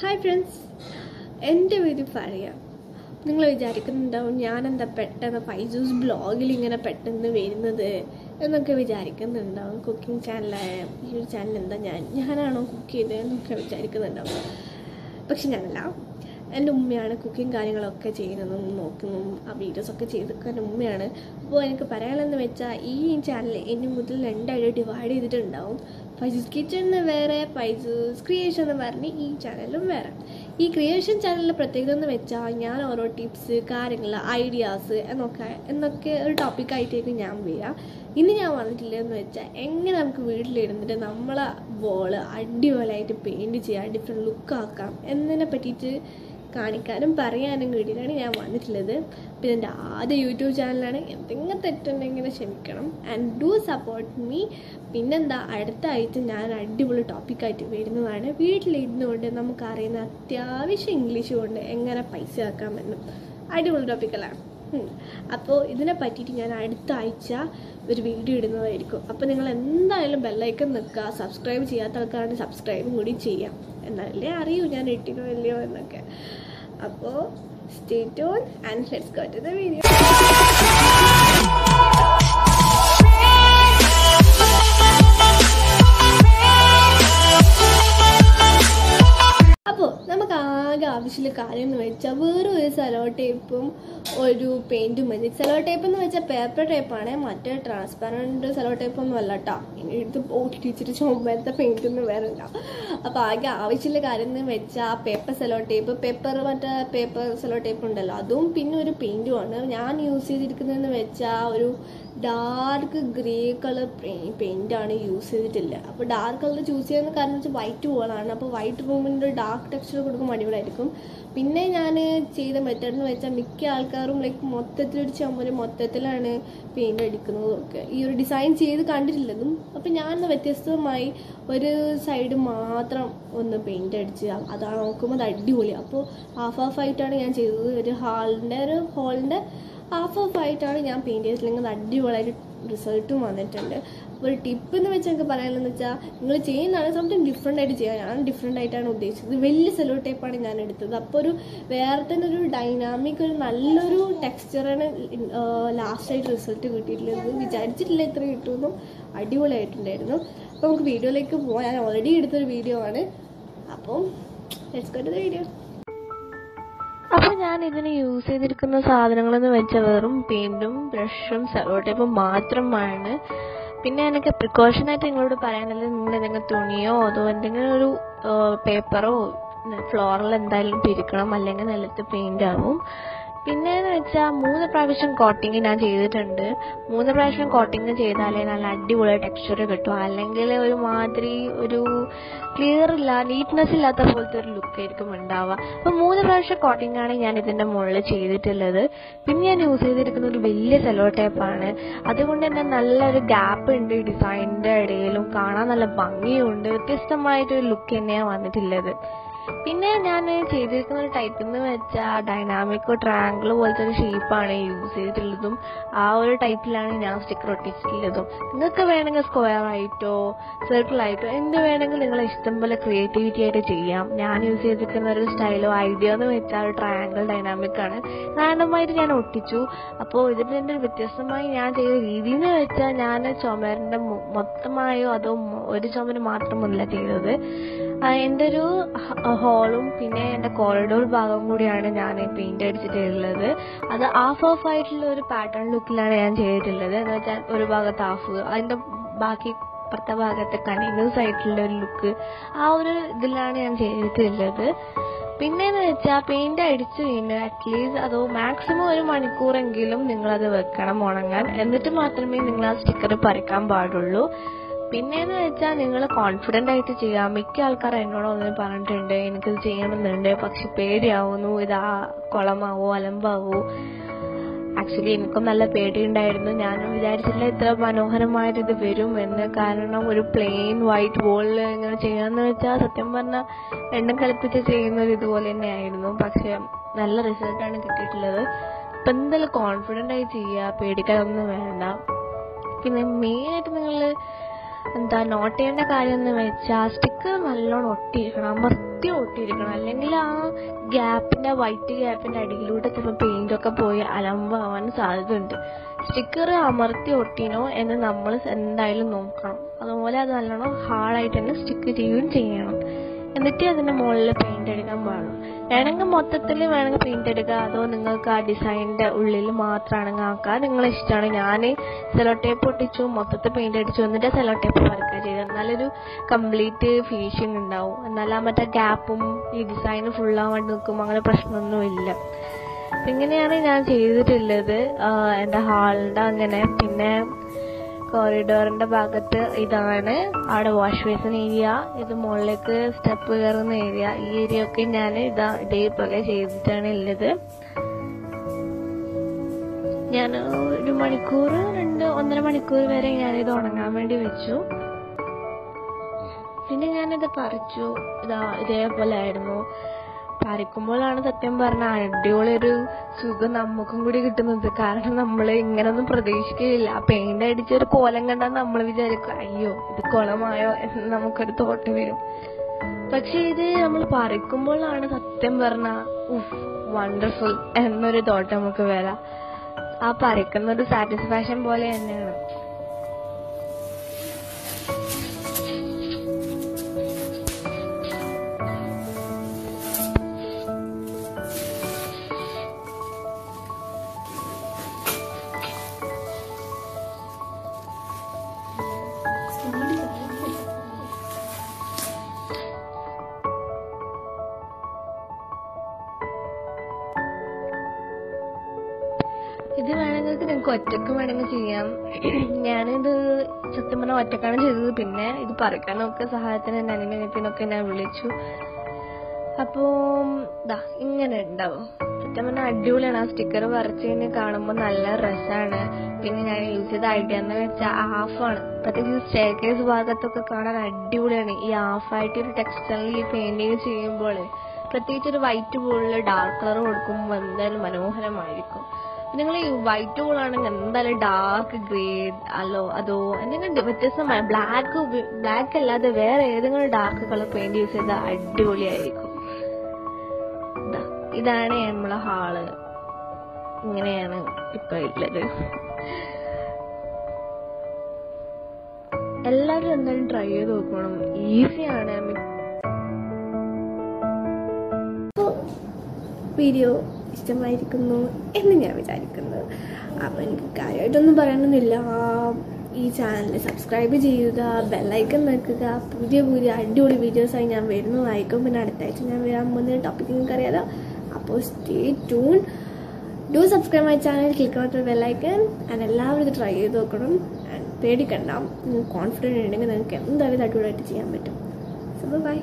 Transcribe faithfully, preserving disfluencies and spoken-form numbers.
Hi friends, എൻ്റെ video പറയാം. നിങ്ങൾ വിചാരിക്കുന്നുണ്ടാവും ഞാൻ എന്താ പെട്ടെന്ന് ഫൈസൂസ് ബ്ലോഗിൽ ഇങ്ങനെ പെട്ടെന്ന് വരുന്നത് എന്നൊക്കെ വിചാരിക്കുന്നുണ്ടാവും. കുക്കിംഗ് ചാനലായ ഈ ഒരു ചാനൽ എന്താ ഞാൻ ഞാനാണോ കുക്ക് ചെയ്തത് എന്നൊക്കെ വിചാരിക്കുന്നുണ്ടാവും. പക്ഷെ ഞാനല്ല, എൻ്റെ ഉമ്മയാണ് കുക്കിംഗ് കാര്യങ്ങളൊക്കെ ചെയ്യുന്നതും നോക്കുന്നതും ആ വീഡിയോസൊക്കെ ചെയ്തൊക്കെ എൻ്റെ ഉമ്മയാണ്. അപ്പോൾ എനിക്ക് പറയാനുള്ളതെന്ന് വെച്ചാൽ ഈ ചാനൽ എൻ്റെ മുതൽ രണ്ടായിട്ട് ഡിവൈഡ് ചെയ്തിട്ടുണ്ടാവും. ഫൈസൂസ് കിച്ചൺ എന്ന് വേറെ, ഫൈസൂസ് ക്രിയേഷൻ എന്ന് പറഞ്ഞ് ഈ ചാനലും വേറെ. ഈ ക്രിയേഷൻ ചാനലിലെ പ്രത്യേകത എന്ന് വെച്ചാൽ ഞാൻ ഓരോ ടിപ്സ് കാര്യങ്ങൾ ഐഡിയാസ് എന്നൊക്കെ എന്നൊക്കെ ഒരു ടോപ്പിക്കായിട്ടേക്ക് ഞാൻ വരിക. ഇന്ന് ഞാൻ വന്നിട്ടില്ലെന്ന് വെച്ചാൽ എങ്ങനെ നമുക്ക് വീട്ടിലിരുന്നിട്ട് നമ്മളെ വോള് അടിപൊളിയായിട്ട് പെയിൻറ്റ് ചെയ്യാം, ഡിഫറെൻറ്റ് ലുക്കാക്കാം എന്നതിനെ പറ്റിയിട്ട് കാണിക്കാനും പറയാനും വേണ്ടിയിട്ടാണ് ഞാൻ വന്നിട്ടുള്ളത്. പിന്നെ എൻ്റെ ആദ്യ യൂട്യൂബ് ചാനലാണ്, എന്തെങ്കിലും തെറ്റുണ്ടെങ്കിൽ ക്ഷമിക്കണം. And do support me. പിന്നെന്താ, അടുത്ത ആഴ്ച ഞാൻ അടിപൊളി ടോപ്പിക്കായിട്ട് വരുന്നതാണ്. വീട്ടിലിരുന്നുകൊണ്ട് നമുക്കറിയുന്ന അത്യാവശ്യം ഇംഗ്ലീഷ് കൊണ്ട് എങ്ങനെ പൈസ ആക്കാമെന്ന് അടിപൊളി ടോപ്പിക്കലാണ്. അപ്പോൾ ഇതിനെ പറ്റിയിട്ട് ഞാൻ അടുത്ത ആഴ്ച ഒരു വീഡിയോ ഇടുന്നതായിരിക്കും. അപ്പോൾ നിങ്ങൾ എന്തായാലും ബെല്ലൈക്കൺ നിൽക്കുക. സബ്സ്ക്രൈബ് ചെയ്യാത്ത ആൾക്കാരാണ് സബ്സ്ക്രൈബും കൂടി ചെയ്യാം, എന്നാലല്ലേ അറിയൂ ഞാൻ ഇട്ടിനോ ഇല്ലയോ എന്നൊക്കെ. അപ്പോൾ stay tune and let's go to the video. അപ്പോൾ നമുക്ക് ആകെ ആവശ്യമുള്ള കാര്യം എന്ന് വെച്ചാൽ വേറെ ഒരു സെലോ ടേപ്പും ഒരു പെയിൻറ്റും മതി. സെലോ ടേപ്പ് എന്ന് വെച്ചാൽ പേപ്പർ ടേപ്പാണ്, മറ്റേ ട്രാൻസ്പെറൻറ്റ് സെലോ ടേപ്പൊന്നും അല്ല കേട്ടോ. ഇനി എടുത്ത് ഒട്ടിച്ചിട്ട് ചുമലത്തെ പെയിൻറ്റൊന്നും വേറെ ഉണ്ടാവും. അപ്പോൾ ആകെ ആവശ്യമുള്ള കാര്യം എന്ന് വെച്ചാൽ പേപ്പർ സെലോ ടേപ്പ്, പേപ്പർ മറ്റേ പേപ്പർ സെലോ ടേപ്പ് ഉണ്ടല്ലോ അതും, പിന്നെ ഒരു പെയിൻറ്റുമാണ്. ഞാൻ യൂസ് ചെയ്തിരിക്കുന്നതെന്ന് വെച്ചാൽ ഒരു ഡാർക്ക് ഗ്രേ കളർ പെയിൻറ്റാണ് യൂസ് ചെയ്തിട്ടില്ല. അപ്പോൾ ഡാർക്ക് കളർ ചൂസ് ചെയ്യുന്ന കാരണം വെച്ചാൽ വൈറ്റ് വോളാണ്. അപ്പോൾ വൈറ്റ് റൂമിൻ്റെ ഡാർക്ക് ടെക്സ്ചർ കൊടുക്കുമ്പോൾ അടിപൊളിയായിരിക്കും. പിന്നെ ഞാൻ ചെയ്ത മെത്തേഡ് എന്ന് വെച്ചാൽ മിക്ക ആൾക്കാരും ലൈക്ക് മൊത്തത്തിലൊരു ചുമര് മൊത്തത്തിലാണ് പെയിൻ്റ് അടിക്കുന്നതും ഒക്കെ ഈ ഒരു ഡിസൈൻ ചെയ്ത് കണ്ടിട്ടില്ലതും. അപ്പോൾ ഞാനൊന്ന് വ്യത്യസ്തമായി ഒരു സൈഡ് മാത്രം ഒന്ന് പെയിൻ്റ് അടിച്ച് അതാണ് നോക്കുമ്പോൾ അത് അടിപൊളി. അപ്പോൾ ഹാഫ് ഹാഫ് ആയിട്ടാണ് ഞാൻ ചെയ്തത്. ഒരു ഹാളിൻ്റെ ഒരു ഹോളിൻ്റെ ഹാഫ് ഓഫ് ആയിട്ടാണ് ഞാൻ പെയിൻറ്റ് ചെയ്തിട്ടുള്ളത്. അടിപൊളിയായിട്ട് റിസൾട്ടും വന്നിട്ടുണ്ട്. അപ്പോൾ ഒരു ടിപ്പ് എന്ന് വെച്ചാൽ എനിക്ക് പറയാനുള്ളതെന്ന് വെച്ചാൽ നിങ്ങൾ ചെയ്യുന്നതാണ് സംതിങ് ഡിഫറെൻ്റ് ആയിട്ട് ചെയ്യാൻ. ഞാൻ ഡിഫറെൻ്റ് ആയിട്ടാണ് ഉദ്ദേശിച്ചത്. വലിയ സെലോ ടേപ്പാണ് ഞാൻ എടുത്തത്. അപ്പോൾ ഒരു വേറെ തന്നെ ഒരു ഡൈനാമിക് ഒരു നല്ലൊരു ടെക്സ്ചറാണ് ലാസ്റ്റായിട്ട് റിസൾട്ട് കിട്ടിയിട്ടുള്ളത്. വിചാരിച്ചിട്ടില്ല ഇത്ര കിട്ടുമെന്നും. അടിപൊളിയായിട്ടുണ്ടായിരുന്നു. അപ്പോൾ നമുക്ക് വീഡിയോയിലേക്ക് പോകാം. ഞാൻ ഓൾറെഡി എടുത്തൊരു വീഡിയോ ആണ്. അപ്പോൾ let's go to the video. അപ്പോൾ ഞാൻ ഇതിന് യൂസ് ചെയ്തിരിക്കുന്ന സാധനങ്ങളെന്ന് വെച്ചാൽ വെറും പെയിൻറ്റും ബ്രഷും സെലോ ടേപ്പും മാത്രമാണ്. പിന്നെ എനിക്ക് പ്രിക്കോഷനായിട്ട് നിങ്ങളോട് പറയാനുള്ളത്, നിങ്ങൾ എന്തെങ്കിലും തുണിയോ അതോ എന്തെങ്കിലും ഒരു പേപ്പറോ ഫ്ലോറിൽ എന്തായാലും പിരിക്കണം, അല്ലെങ്കിൽ നിലത്ത് പെയിൻ്റ് ആവും. പിന്നെയെന്ന് വെച്ചാൽ മൂന്ന് പ്രാവശ്യം കോട്ടിങ് ഞാൻ ചെയ്തിട്ടുണ്ട്. മൂന്ന് പ്രാവശ്യം കോട്ടിങ് ചെയ്താലേ നല്ല അടിപൊളി ടെക്സ്ചർ കിട്ടും, അല്ലെങ്കിൽ ഒരു മാതിരി ഒരു ക്ലിയർ ഇല്ല നീറ്റ്നെസ് ഇല്ലാത്ത പോലത്തെ ഒരു ലുക്ക് ആയിരിക്കും ഉണ്ടാവുക. അപ്പോൾ മൂന്ന് പ്രാവശ്യം കോട്ടിങ് ആണ് ഞാൻ ഇതിൻ്റെ മുകളിൽ ചെയ്തിട്ടുള്ളത്. പിന്നെ ഞാൻ യൂസ് ചെയ്തിരിക്കുന്ന ഒരു വലിയ സെലോ ടേപ്പാണ്. അതുകൊണ്ട് തന്നെ നല്ലൊരു ഗ്യാപ്പ് ഉണ്ട് ഡിസൈനിൻ്റെ ഇടയിലും. കാണാൻ നല്ല ഭംഗിയുണ്ട്. വ്യത്യസ്തമായിട്ടൊരു ലുക്ക് തന്നെയാണ് വന്നിട്ടുള്ളത്. പിന്നെ ഞാൻ ചെയ്തിരിക്കുന്ന ഒരു ടൈപ്പ് എന്ന് വെച്ചാൽ ഡൈനാമിക് ട്രയാങ്കിൾ പോലത്തെ ഒരു ഷേപ്പാണ് യൂസ് ചെയ്തിട്ടുള്ളതും. ആ ഒരു ടൈപ്പിലാണ് ഞാൻ സ്റ്റിക്കർ ഒട്ടിച്ചിട്ടുള്ളതും. നിങ്ങൾക്ക് വേണമെങ്കിൽ സ്ക്വയർ ആയിട്ടോ സർക്കിൾ ആയിട്ടോ എന്ത് വേണമെങ്കിലും നിങ്ങളെ ഇഷ്ടം പോലെ ക്രിയേറ്റിവിറ്റി ആയിട്ട് ചെയ്യാം. ഞാൻ യൂസ് ചെയ്തിരിക്കുന്ന ഒരു സ്റ്റൈലോ ഐഡിയ എന്ന് വെച്ചാൽ ഒരു ട്രയാങ്കിൾ ഡൈനാമിക്കാണ്. റാൻഡമായിട്ട് ഞാൻ ഒട്ടിച്ചു. അപ്പോൾ ഇതിൻ്റെ എൻ്റെ വ്യത്യസ്തമായി ഞാൻ ചെയ്ത രീതി എന്ന് വെച്ചാൽ ഞാൻ ചുമരിൻ്റെ മൊത്തമായോ അതോ ഒരു ചുമര് മാത്രമല്ല ചെയ്തത്. എൻ്റെ ഒരു ഹോളും പിന്നെ എൻ്റെ കോറിഡോർ ഭാഗം കൂടിയാണ് ഞാൻ പെയിൻറ്റ് അടിച്ചിട്ടുള്ളത്. അത് ഹാഫ് ഓഫ് ആയിട്ടുള്ള ഒരു പാറ്റേൺ ലുക്കിലാണ് ഞാൻ ചെയ്തിട്ടുള്ളത്. എന്ന് വെച്ചാൽ ഒരു ഭാഗത്ത് ഹാഫ്, അതിൻ്റെ ബാക്കി അപ്പുറത്തെ ഭാഗത്ത് കണ്ടിന്യൂസ് ആയിട്ടുള്ള ഒരു ലുക്ക്, ആ ഒരു ഇതിലാണ് ഞാൻ ചെയ്തിട്ടുള്ളത്. പിന്നെയെന്ന് വെച്ചാൽ പെയിൻറ്റ് അടിച്ച് കഴിഞ്ഞാൽ അറ്റ്ലീസ്റ്റ് അതോ മാക്സിമം ഒരു മണിക്കൂറെങ്കിലും നിങ്ങളത് വെക്കണം ഉണങ്ങാൻ. എന്നിട്ട് മാത്രമേ നിങ്ങൾ ആ സ്റ്റിക്കർ പറിക്കാൻ പാടുള്ളൂ. പിന്നെയെന്ന് വെച്ചാൽ നിങ്ങൾ കോൺഫിഡൻ്റ് ആയിട്ട് ചെയ്യാം. മിക്ക ആൾക്കാർ എന്നോട് ഒന്ന് പറഞ്ഞിട്ടുണ്ട് എനിക്കിത് ചെയ്യണമെന്നുണ്ട്, പക്ഷെ പേടിയാവുന്നു, ഇതാ കുളമാവോ അലമ്പാവോ. ആക്ച്വലി എനിക്കും നല്ല പേടിയുണ്ടായിരുന്നു. ഞാനും വിചാരിച്ചില്ല ഇത്ര മനോഹരമായിട്ട് ഇത് വരും എന്ന്. കാരണം ഒരു പ്ലെയിൻ വൈറ്റ് വോളിൽ ഇങ്ങനെ ചെയ്യാമെന്ന് വെച്ചാൽ സത്യം പറഞ്ഞാൽ എണ്ണം കൽപ്പിച്ച് ചെയ്യുന്നത് ഇതുപോലെ തന്നെയായിരുന്നു. പക്ഷെ നല്ല റിസൾട്ടാണ് കിട്ടിയിട്ടുള്ളത്. അപ്പം എന്തായാലും കോൺഫിഡൻ്റ് ആയി ചെയ്യുക, പേടിക്കാനൊന്നും വേണ്ട. പിന്നെ മെയിനായിട്ട് നിങ്ങൾ എന്താ നോട്ട് ചെയ്യേണ്ട കാര്യം എന്ന് വെച്ചാൽ സ്റ്റിക്കർ നല്ലോണം ഒട്ടിയിരിക്കണം, അമർത്തി വൃത്തി ഒട്ടിയിരിക്കണം, അല്ലെങ്കിൽ ആ ഗ്യാപ്പിന്റെ വൈറ്റ് ഗ്യാപ്പിന്റെ അടിയിലൂടെ ചിലപ്പോൾ പെയിന്റൊക്കെ പോയി അലമ്പാവാൻ സാധ്യതയുണ്ട്. സ്റ്റിക്കർ അമർത്തി ഒട്ടിനോ എന്ന് നമ്മൾ എന്തായാലും നോക്കണം. അതുപോലെ അത് നല്ലോണം ഹാർഡായിട്ട് തന്നെ സ്റ്റിക്ക് ചെയ്യുകയും ചെയ്യണം. എന്നിട്ട് അതിന്റെ മുകളിൽ പെയിന്റ് അടിക്കാൻ പാടും. വേണമെങ്കിൽ മൊത്തത്തിൽ വേണമെങ്കിൽ പെയിന്റ് എടുക്കുക, അതോ നിങ്ങൾക്ക് ആ ഡിസൈനിന്റെ ഉള്ളിൽ മാത്രമാണെങ്കിൽ ആക്കുക, നിങ്ങളെ ഇഷ്ടമാണ്. ഞാൻ സെലോ ടേപ്പ് ഒട്ടിച്ചു മൊത്തത്തിൽ പെയിന്റ് അടിച്ചു എന്നിട്ട് സെലോ ടേപ്പ് വരയ്ക്കുക ചെയ്തു. എന്നാലൊരു കംപ്ലീറ്റ് ഫിനിഷിംഗ് ഉണ്ടാവും. എന്നാലും ആ മറ്റേ ഗ്യാപ്പും ഈ ഡിസൈൻ ഫുള്ളാവാണ്ട് നിൽക്കും, അങ്ങനെ പ്രശ്നമൊന്നുമില്ല. ഇങ്ങനെയാണ് ഞാൻ ചെയ്തിട്ടുള്ളത് എൻ്റെ ഹാളിൻ്റെ. അങ്ങനെ പിന്നെ കോറിഡോറിന്റെ ഭാഗത്ത് ഇതാണ് അവിടെ വാഷ് ബേസിൻ ഏരിയ, ഇത് മുകളിലേക്ക് സ്റ്റെപ്പ് കയറുന്ന ഏരിയ. ഈ ഏരിയ ഒക്കെ ഞാൻ ഇതാ ഇതേപോലെ ചെയ്തിട്ടാണ് ഉള്ളത്. ഞാൻ ഒരു മണിക്കൂർ രണ്ട് ഒന്നര മണിക്കൂർ വരെ ഞാനിത് ഉണങ്ങാൻ വേണ്ടി വെച്ചു. പിന്നെ ഞാനിത് പറിച്ചു. ഇതാ ഇതേപോലെ ആയിരുന്നു പറിക്കുമ്പോഴാണ് സത്യം പറഞ്ഞ അടിപൊളി ഒരു സുഖം നമുക്കും കൂടി കിട്ടുന്നത്. കാരണം നമ്മൾ ഇങ്ങനൊന്നും പ്രതീക്ഷിക്കുകയില്ല. പെയിന്റ് അടിച്ച ഒരു കോലം കണ്ടാൽ നമ്മൾ വിചാരിക്കും അയ്യോ ഇത് കുളമായോ എന്ന് നമുക്കൊരു തോട്ട് വരും. പക്ഷെ ഇത് നമ്മൾ പറിക്കുമ്പോഴാണ് സത്യം പറഞ്ഞ ഉഫ് വണ്ടർഫുൾ എന്നൊരു തോട്ട് നമുക്ക് വരാം. ആ പറിക്കുന്ന ഒരു സാറ്റിസ്ഫാക്ഷൻ പോലെ തന്നെയാണ്. ഇത് വേണമെങ്കിൽ നിങ്ങൾക്ക് ഒറ്റക്ക് വേണമെങ്കിൽ ചെയ്യാം. ഞാനിത് സത്യം പറഞ്ഞാൽ ഒറ്റക്കാണ് ചെയ്തത്. പിന്നെ ഇത് പറിക്കാനൊക്കെ സഹായത്തിന് എൻ്റെ അനിയനത്തിനൊക്കെ ഞാൻ വിളിച്ചു. അപ്പോ ദാ ഇങ്ങനെ ഉണ്ടാവും. സത്യം പറഞ്ഞാൽ അടിപൊളിയാണ്. ആ സ്റ്റിക്കർ വരച്ച് കഴിഞ്ഞ് കാണുമ്പോൾ നല്ല രസമാണ്. പിന്നെ ഞാൻ യൂസ് ചെയ്ത ഐഡിയ എന്ന് വെച്ചാൽ ഹാഫാണ്. പ്രത്യേകിച്ച് സ്റ്റെയർ കേസ് ഭാഗത്തൊക്കെ കാണാൻ അടിപൊളിയാണ്. ഈ ഹാഫായിട്ട് ഒരു ടെക്സ്റ്റൈലിൽ ഈ പെയിന്റിങ് ചെയ്യുമ്പോൾ പ്രത്യേകിച്ച് ഒരു വൈറ്റ് ബോളിൽ ഡാർക്ക് കളർ കൊടുക്കുമ്പോൾ എന്തായാലും മനോഹരമായിരിക്കും. നിങ്ങൾ ഈ വൈറ്റ് ബോളാണെങ്കിൽ എന്തായാലും ഡാർക്ക് ഗ്രേ അല്ലോ അതോ എന്തെങ്കിലും വ്യത്യസ്തമായ ബ്ലാക്ക് ബ്ലാക്ക് അല്ലാതെ വേറെ ഏതെങ്കിലും ഡാർക്ക് കളർ പെയിന്റ് യൂസ് ചെയ്താൽ അടിപൊളിയായിരിക്കും. ഇതാണ് നമ്മളെ ഹാള്. ഇങ്ങനെയാണ് ഇപ്പൊ ഉള്ളത്. എല്ലാവരും എന്തായാലും ട്രൈ ചെയ്ത് നോക്കണം, ഈസിയാണ്. വീഡിയോ ഇഷ്ടമായിരിക്കുന്നു എന്ന് ഞാൻ വിചാരിക്കുന്നത്. അപ്പം എനിക്ക് കാര്യമായിട്ടൊന്നും പറയണമെന്നില്ല. ഈ ചാനൽ സബ്സ്ക്രൈബ് ചെയ്യുക, ബെല്ലൈക്കൺ നിൽക്കുക. പുതിയ പുതിയ അടിപൊളി വീഡിയോസായി ഞാൻ വരുന്നതായിരിക്കും. പിന്നെ അടുത്ത ആഴ്ച ഞാൻ വരാൻ പോകുന്ന ടോപ്പിക്ക് നിങ്ങൾക്കറിയാലോ. അപ്പോൾ stay tune, do subscribe my channel, click on the bell icon. And എല്ലാവരും ഇത് ട്രൈ ചെയ്ത് നോക്കണം. പേടിക്കണ്ട, കോൺഫിഡൻറ്റ് ഉണ്ടെങ്കിൽ നിങ്ങൾക്ക് എന്തായാലും അടിപൊളിയായിട്ട് ചെയ്യാൻ പറ്റും. So by.